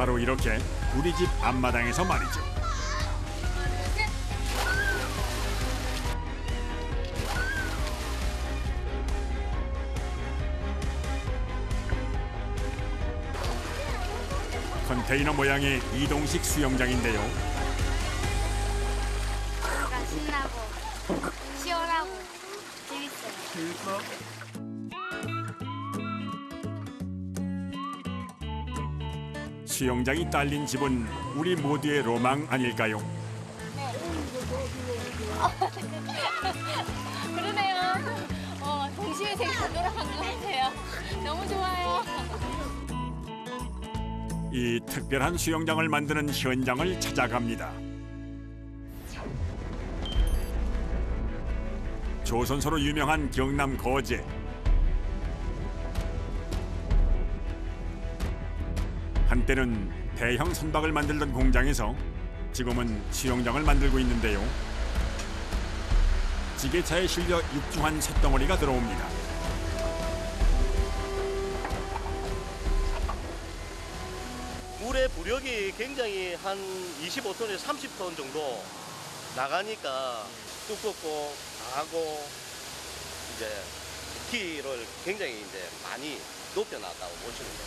바로 이렇게 우리 집 앞마당에서 말이죠. 컨테이너 모양의 이동식 수영장인데요. 뭔가 신나고 시원하고 재밌어요. 재밌어? 수영장이 딸린 집은 우리 모두의 로망 아닐까요? 네. 그러네요. 동심이 되게 돌아간 것 같아요. 너무 좋아요. 이 특별한 수영장을 만드는 현장을 찾아갑니다. 조선소로 유명한 경남 거제. 한때는 대형 선박을 만들던 공장에서 지금은 수영장을 만들고 있는데요. 지게차에 실려 육중한 쇳덩어리가 들어옵니다. 물의 부력이 굉장히 한 25톤에서 30톤 정도 나가니까 두껍고 강하고 이제 키를 굉장히 이제 많이 높여놨다고 보시면 됩니다.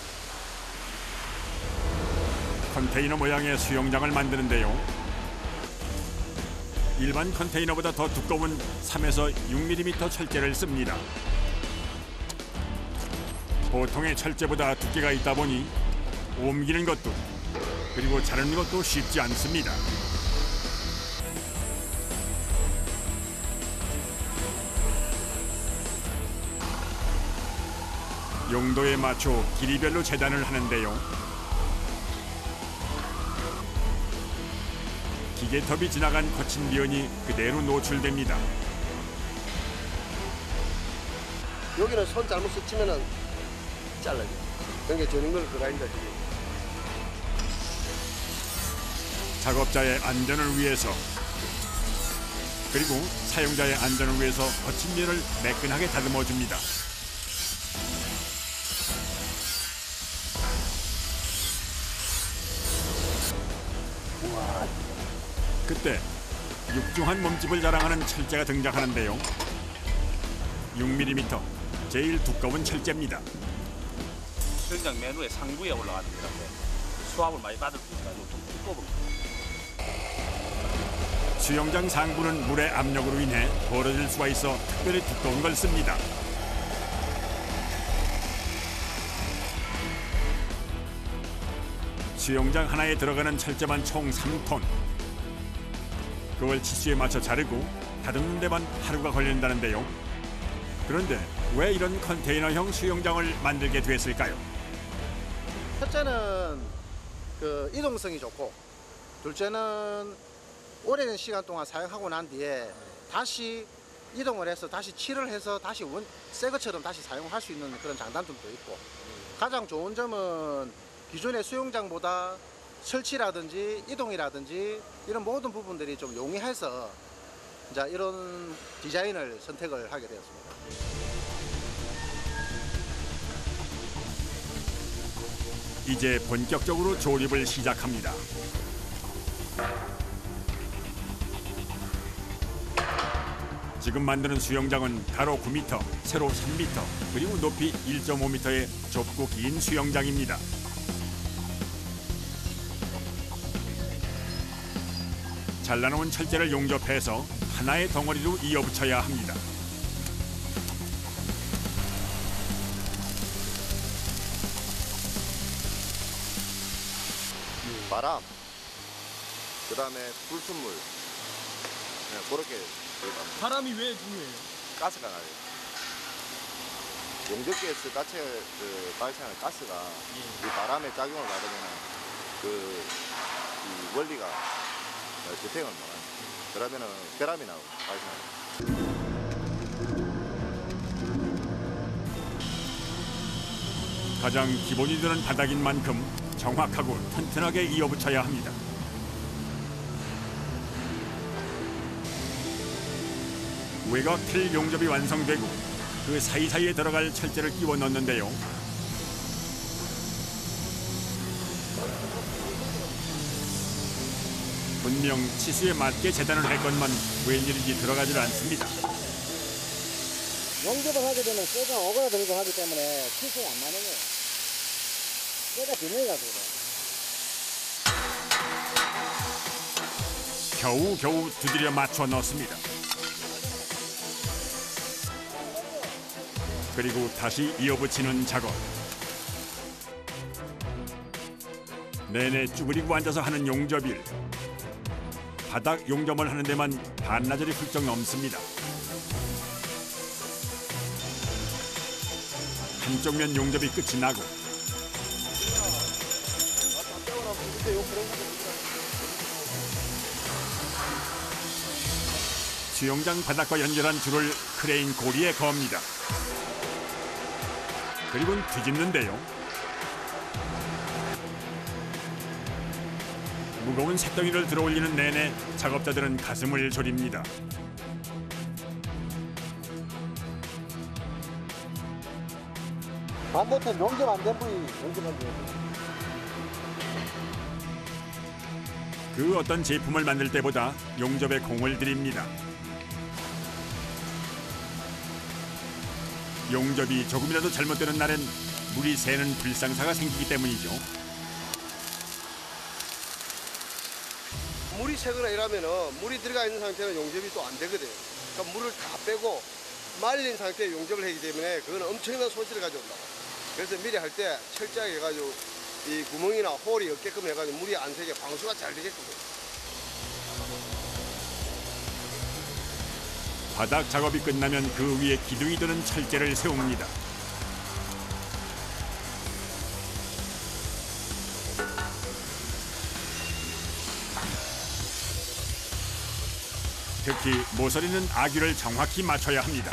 컨테이너 모양의 수영장을 만드는데요. 일반 컨테이너보다 더 두꺼운 3에서 6mm 철제를 씁니다. 보통의 철제보다 두께가 있다 보니 옮기는 것도 그리고 자르는 것도 쉽지 않습니다. 용도에 맞춰 길이별로 재단을 하는데요. 기계톱이 지나간 거친 면이 그대로 노출됩니다. 여기는 손 잘못 스치면은 잘라요. 그러니까 저는 걸 그라인더 기계. 작업자의 안전을 위해서 그리고 사용자의 안전을 위해서 거친 면을 매끈하게 다듬어 줍니다. 그때 육중한 몸집을 자랑하는 철제가 등장하는데요. 6mm, 제일 두꺼운 철제입니다. 수영장 맨 위에 상부에 올라갑니다. 수압을 많이 받을 수 있어서 좀 두꺼운. 수영장 상부는 물의 압력으로 인해 벌어질 수가 있어 특별히 두꺼운 걸 씁니다. 수영장 하나에 들어가는 철제만 총 3톤. 그걸 치수에 맞춰 자르고 다듬는 데만 하루가 걸린다는데요. 그런데 왜 이런 컨테이너형 수영장을 만들게 됐을까요? 첫째는 이동성이 좋고, 둘째는 오래된 시간 동안 사용하고 난 뒤에 다시 이동을 해서 다시 칠을 해서 다시 새 것처럼 다시 사용할 수 있는 그런 장단점도 있고, 가장 좋은 점은 기존의 수영장보다 설치라든지 이동이라든지 이런 모든 부분들이 좀 용이해서 이제 이런 디자인을 선택을 하게 되었습니다. 이제 본격적으로 조립을 시작합니다. 지금 만드는 수영장은 가로 9m, 세로 3m, 그리고 높이 1.5m의 좁고 긴 수영장입니다. 잘라놓은 철제를 용접해서 하나의 덩어리로 이어붙여야 합니다. 바람, 그 다음에 불순물, 네, 그렇게. 바람이 왜 중요해요? 가스가 나요. 용접기에서 발생하는 가스가 이 바람의 작용을 받으면 이 원리가 지탱을 말하는. 그러면은 결함이 나오고 발생하고. 가장 기본이 되는 바닥인 만큼 정확하고 튼튼하게 이어붙여야 합니다. 외곽 틀 용접이 완성되고 그 사이사이에 들어갈 철제를 끼워 넣는데요. 분명 치수에 맞게 재단을 할 것만 웬일인지 들어가질 않습니다. 용접을 하게 되면 쇠가 어그러들고 하기 때문에 치수가 안 맞는 거예요. 쇠가 비밀이라서 그래요. 겨우겨우 두드려 맞춰 넣습니다. 그리고 다시 이어붙이는 작업. 내내 쭈그리고 앉아서 하는 용접일. 바닥 용접을 하는 데만 반나절이 훌쩍 넘습니다. 한쪽 면 용접이 끝이 나고 수영장 바닥과 연결한 줄을 크레인 고리에 겁니다. 그리고는 뒤집는데요. 무거운 쇳덩이를 들어올리는 내내 작업자들은 가슴을 졸입니다. 반대편 용접 안 된 분이 용접한 거예요. 그 어떤 제품을 만들 때보다 용접에 공을 들입니다. 용접이 조금이라도 잘못되는 날엔 물이 새는 불상사가 생기기 때문이죠. 물이 새거나 이러면 물이 들어가 있는 상태는 용접이 또 안 되거든요. 그러니까 물을 다 빼고 말린 상태에 용접을 하기 때문에 그건 엄청난 손실을 가져온다. 그래서 미리 할 때 철저하게 해가지고 이 구멍이나 홀이 없게끔 해가지고 물이 안 새게 방수가 잘 되게끔. 바닥 작업이 끝나면 그 위에 기둥이 드는 철제를 세웁니다. 특히 모서리는 아귀를 정확히 맞춰야 합니다.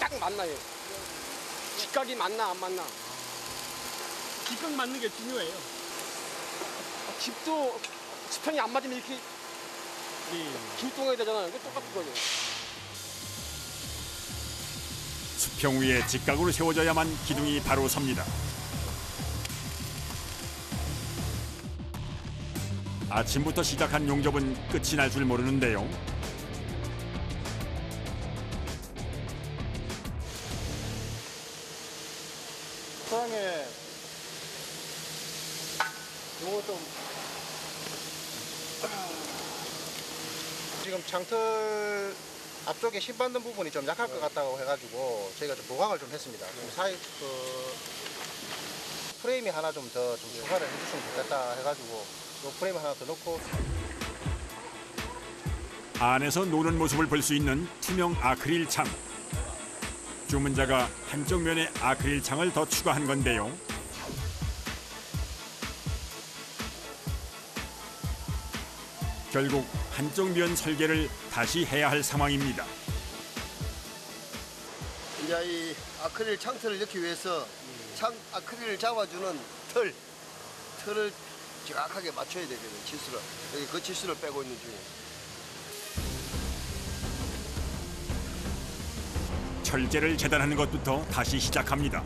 딱 맞나요? 직각이 맞나 안 맞나? 직각 맞는 게 중요해요. 집도 지평이 안 맞으면 이렇게 길동하게 되잖아요. 이거 똑같은 거예요. 수평 위에 직각으로 세워져야만 기둥이 바로 섭니다. 아침부터 시작한 용접은 끝이 날 줄 모르는데요. 사랑해. 요거 좀. 지금 창틀 앞쪽에 힘 받는 부분이 좀 약할 것 같다고 해가지고 저희가 좀 보강을 좀 했습니다. 좀 사이 프레임이 하나 좀 더 좀 추가를 해주시면 좋겠다 해가지고 요 프레임 하나 더 넣고. 안에서 노는 모습을 볼 수 있는 투명 아크릴 창. 주문자가 한쪽 면에 아크릴 창을 더 추가한 건데요. 결국 한쪽 면 설계를 다시 해야 할 상황입니다. 이제 이 아크릴 창틀을 넣기 위해서 아크릴을 잡아주는 틀을 정확하게 맞춰야 되거든요. 치수를. 여기 그 치수를 빼고 있는 중이에요. 철제를 재단하는 것부터 다시 시작합니다.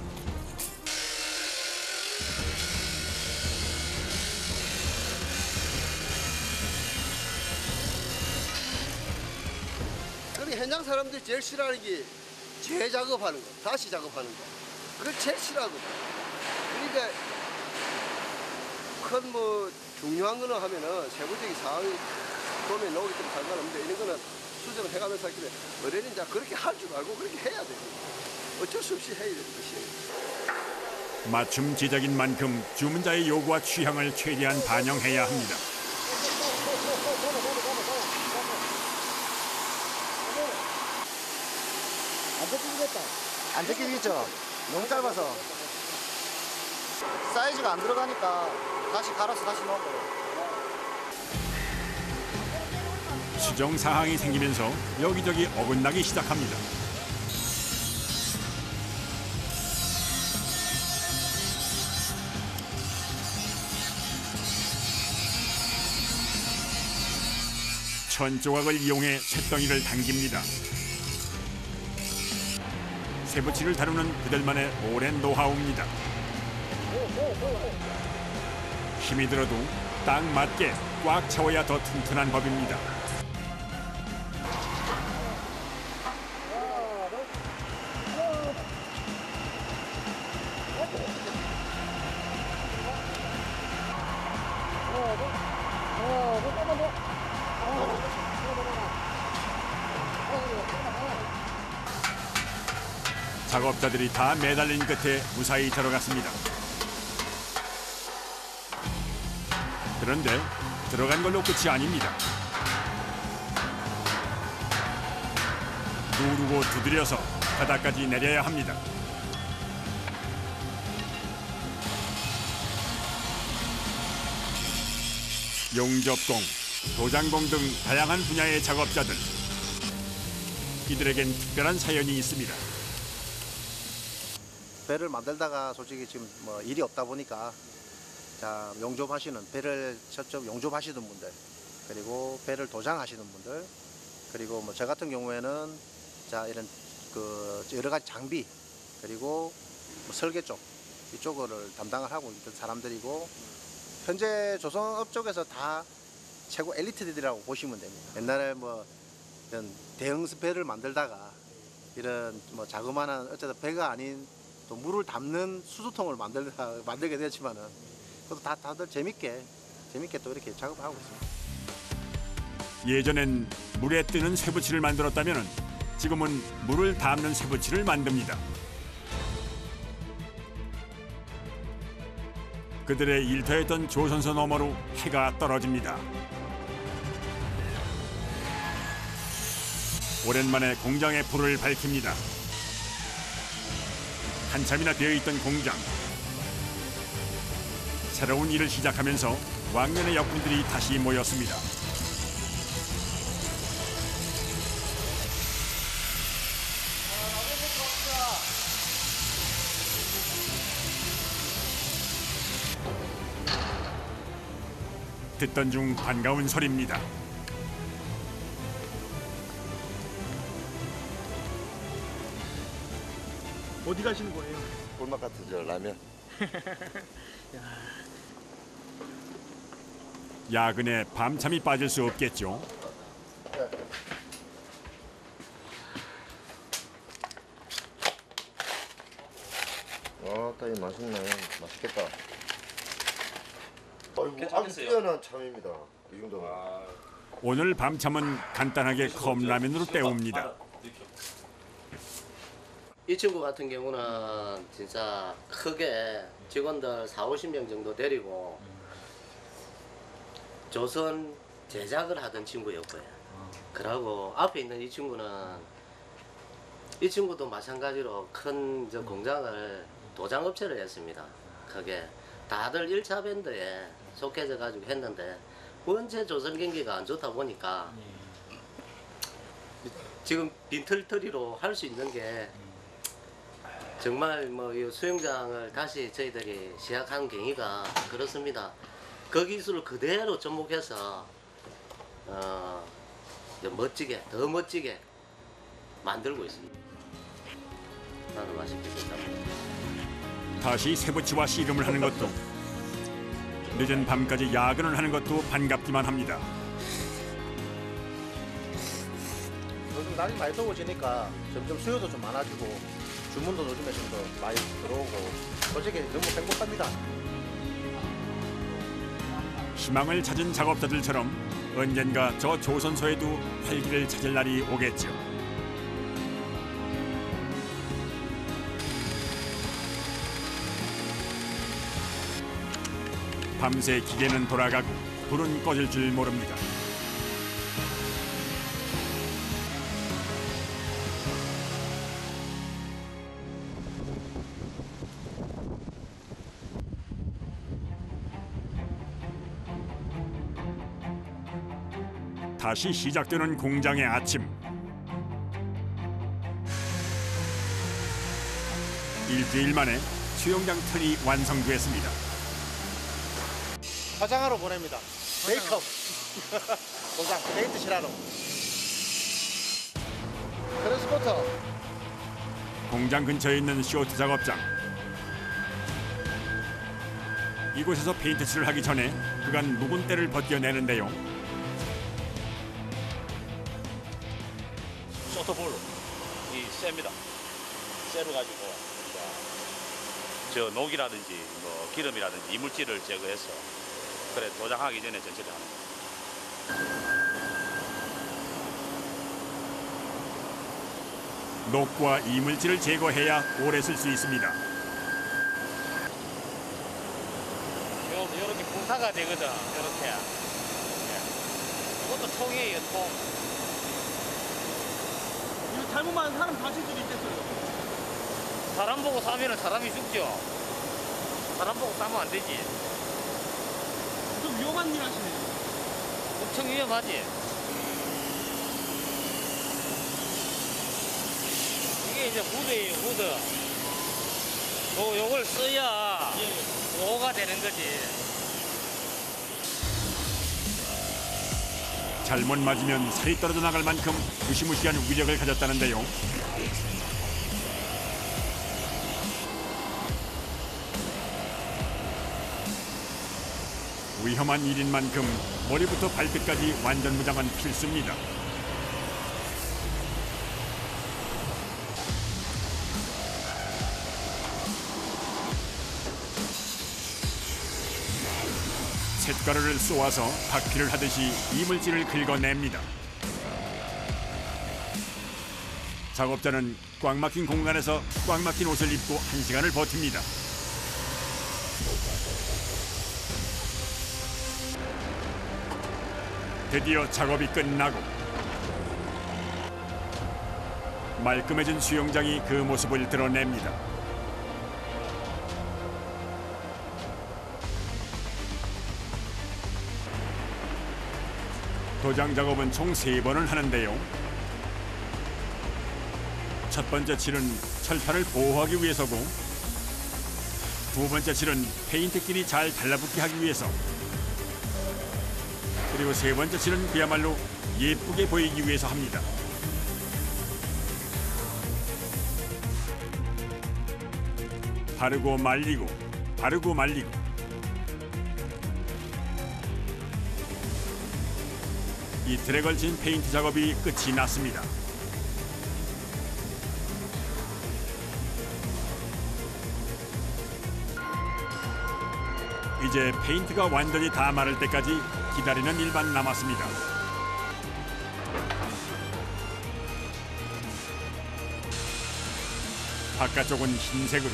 현장 사람들이 제일 싫어하는 게 재작업하는 거, 다시 작업하는 거. 그걸 제일 싫어하거든. 그러니까 큰 뭐 중요한 거는 하면은 세부적인 상황이 도움이 나오기 때문에 상관없는데 이런 거는 수정을 해가면서 하기 때문에 어른이 이제 그렇게 할 줄 알고 그렇게 해야 돼요. 어쩔 수 없이 해야 되는 것이에요. 맞춤 제작인 만큼 주문자의 요구와 취향을 최대한 반영해야 합니다. 안 뜯기겠죠? 너무 짧아서 사이즈가 안 들어가니까 다시 갈아서 다시 넣어버려요. 수정 사항이 생기면서 여기저기 어긋나기 시작합니다. 천조각을 이용해 쇳덩이를 당깁니다. 쇠붙이를 다루는 그들만의 오랜 노하우입니다. 힘이 들어도 딱 맞게 꽉 채워야 더 튼튼한 법입니다. 작업자들이 다 매달린 끝에 무사히 들어갔습니다. 그런데 들어간 걸로 끝이 아닙니다. 누르고 두드려서 바닥까지 내려야 합니다. 용접공, 도장공 등 다양한 분야의 작업자들. 이들에겐 특별한 사연이 있습니다. 배를 만들다가 솔직히 지금 뭐 일이 없다 보니까 자, 용접하시는 배를 직접 용접하시는 분들, 그리고 배를 도장하시는 분들, 그리고 뭐 저 같은 경우에는 자, 이런 그 여러 가지 장비, 그리고 뭐 설계 쪽 이쪽을 담당을 하고 있던 사람들이고, 현재 조선업 쪽에서 다 최고 엘리트들이라고 보시면 됩니다. 옛날에 뭐 이런 대형 배를 만들다가 이런 뭐 자그마한 어쨌든 배가 아닌 또 물을 담는 수수통을 만들게 되었지만은 그것도 다들 재밌게 또 이렇게 작업하고 있습니다. 예전엔 물에 뜨는 쇠붙이를 만들었다면은 지금은 물을 담는 쇠붙이를 만듭니다. 그들의 일터였던 조선소 너머로 해가 떨어집니다. 오랜만에 공장의 불을 밝힙니다. 한참이나 비어있던 공장. 새로운 일을 시작하면서 왕년의 역군들이 다시 모였습니다. 듣던 중 반가운 소리입니다. 어디 가시는 거예요? 꿀맛 같은 저 라면. 야근에 밤잠이 빠질 수 없겠죠. 와, 이 맛있네. 맛있겠다. 아이고, 아주 뛰어난 참입니다. 이 정도면. 오늘 밤잠은 간단하게 컵라면으로 때웁니다. 이 친구 같은 경우는 진짜 크게 직원들 40~50명 정도 데리고 조선 제작을 하던 친구였고요. 그러고 앞에 있는 이 친구는 이 친구도 마찬가지로 큰 저 공장을 도장업체를 했습니다. 크게 다들 1차 밴드에 속해져 가지고 했는데 원체 조선 경기가 안 좋다 보니까 지금 빈털터리로 할 수 있는 게 정말 뭐 이 수영장을 다시 저희들이 시작한 계기가 그렇습니다. 그 기술을 그대로 접목해서 멋지게, 더 멋지게 만들고 있습니다. 나도 맛있게 됐답니다. 다시 쇠붙이와 씨름을 하는 것도 늦은 밤까지 야근을 하는 것도 반갑기만 합니다. 요즘 날이 많이 더워지니까 점점 수요도 좀 많아지고 주문도 요즘에 좀 더 많이 들어오고 솔직히 너무 행복합니다. 희망을 찾은 작업자들처럼 언젠가 저 조선소에도 활기를 찾을 날이 오겠죠. 밤새 기계는 돌아가고 불은 꺼질 줄 모릅니다. 다시 시작되는 공장의 아침. 일주일 만에 수영장 턴이 완성됐습니다. 화장하러 보냅니다. 메이크업. 도장, 페인트 칠하러. 트랜스포터. 공장 근처에 있는 시어트 작업장. 이곳에서 페인트 칠을 하기 전에 그간 묵은 때를 벗겨내는데요. 소토볼로 이 쐐입니다. 쇠로 가지고 저 녹이라든지 뭐 기름이라든지 이물질을 제거해서 그래 도장하기 전에 전체를 하는 거예요. 녹과 이물질을 제거해야 오래 쓸 수 있습니다. 이렇게 분사가 되거든, 이렇게. 이것도 총이에요, 총. 이거 잘못만 사람 다칠 수도 있겠어요. 사람 보고 싸면 사람이 죽죠. 사람 보고 싸면 안 되지. 좀 위험한 일 하시네요. 엄청 위험하지. 이게 이제 무드예요, 무드. 요걸 써야 보호가 되는 거지. 잘못 맞으면 살이 떨어져 나갈 만큼 무시무시한 위력을 가졌다는데요. 위험한 일인 만큼 머리부터 발끝까지 완전 무장은 필수입니다. 쇳가루를 쏘아서 바퀴를 하듯이 이물질을 긁어냅니다. 작업자는 꽉 막힌 공간에서 꽉 막힌 옷을 입고 1시간을 버팁니다. 드디어 작업이 끝나고 말끔해진 수영장이 그 모습을 드러냅니다. 도장 작업은 총 3번을 하는데요. 첫 번째 칠은 철판을 보호하기 위해서고, 두 번째 칠은 페인트끼리 잘 달라붙게 하기 위해서, 그리고 3번째 칠은 그야말로 예쁘게 보이기 위해서 합니다. 바르고 말리고, 바르고 말리고. 이틀에 걸친 페인트 작업이 끝이 났습니다. 이제 페인트가 완전히 다 마를 때까지 기다리는 일만 남았습니다. 바깥쪽은 흰색으로,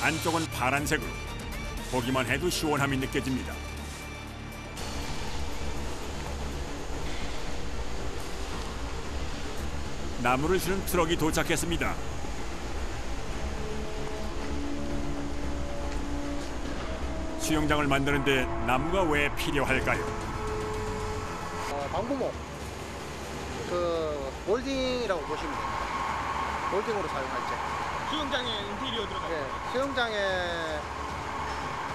안쪽은 파란색으로. 보기만 해도 시원함이 느껴집니다. 나무를 실은 트럭이 도착했습니다. 수영장을 만드는데 나무가 왜 필요할까요? 방부모, 그 몰딩이라고 보시면 됩니다. 몰딩으로 사용할지. 수영장에 인테리어 들어가요? 네, 수영장에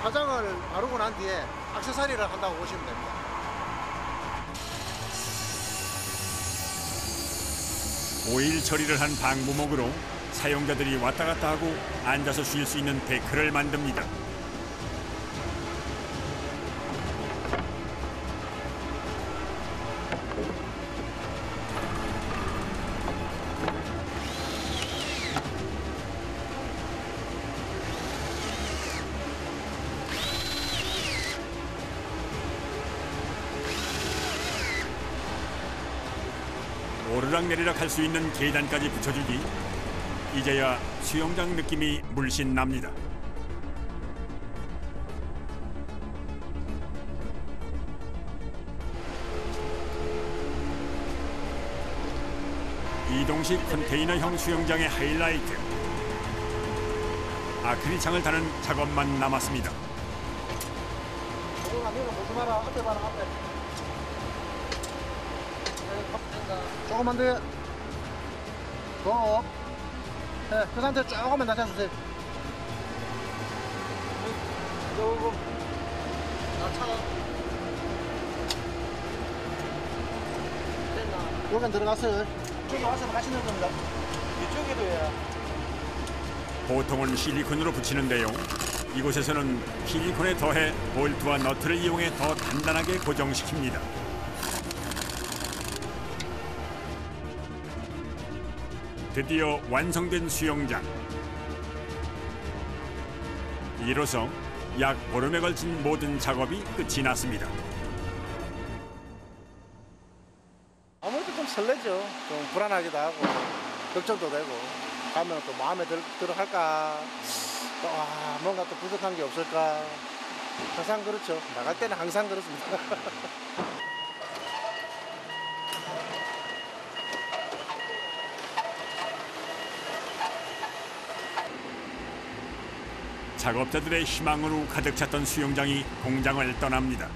화장을 바르고 난 뒤에 액세서리를 한다고 보시면 됩니다. 오일 처리를 한 방부목으로 사용자들이 왔다 갔다 하고 앉아서 쉴 수 있는 데크를 만듭니다. 오르락내리락 할 수 있는 계단까지 붙여주기. 이제야 수영장 느낌이 물씬 납니다. 이동식 컨테이너형 수영장의 하이라이트. 아크릴창을 다는 작업만 남았습니다. 조금만 더. 더. 네, 그 상태 조금만 낮춰주세요. 조금 낮춰. 여기는 들어갔어요. 저기 와서 가시는 겁니다. 이쪽에도 해야. 보통은 실리콘으로 붙이는데요. 이곳에서는 실리콘에 더해 볼트와 너트를 이용해 더 단단하게 고정시킵니다. 드디어 완성된 수영장. 이로써 약 보름에 걸친 모든 작업이 끝이 났습니다. 아무래도 좀 설레죠. 좀 불안하기도 하고 걱정도 되고 가면 또 마음에 들어 할까, 또 뭔가 또 부족한 게 없을까, 항상 그렇죠. 나갈 때는 항상 그렇습니다. 작업자들의 희망으로 가득 찼던 수영장이 공장을 떠납니다.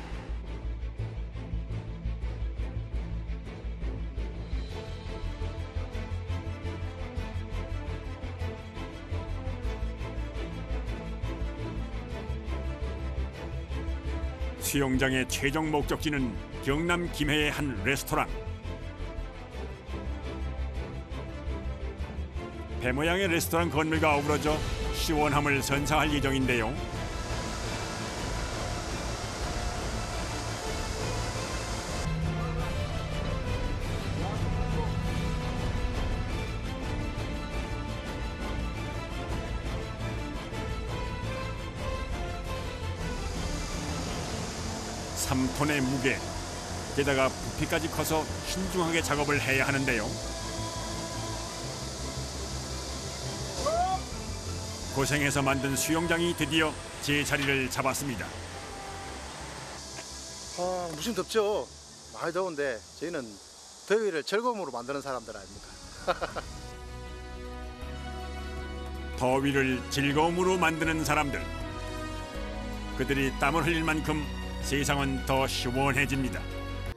수영장의 최종 목적지는 경남 김해의 한 레스토랑. 배 모양의 레스토랑 건물과 어우러져 시원함을 선사할 예정인데요. 톤의 무게, 게다가 부피까지 커서 신중하게 작업을 해야 하는데요. 고생해서 만든 수영장이 드디어 제 자리를 잡았습니다. 무심 덥죠? 많이 더운데 저희는 더위를 즐거움으로 만드는 사람들 아닙니까? 더위를 즐거움으로 만드는 사람들. 그들이 땀을 흘릴 만큼 세상은 더 시원해집니다.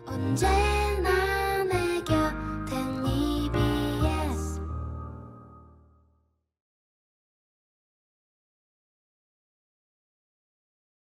언제나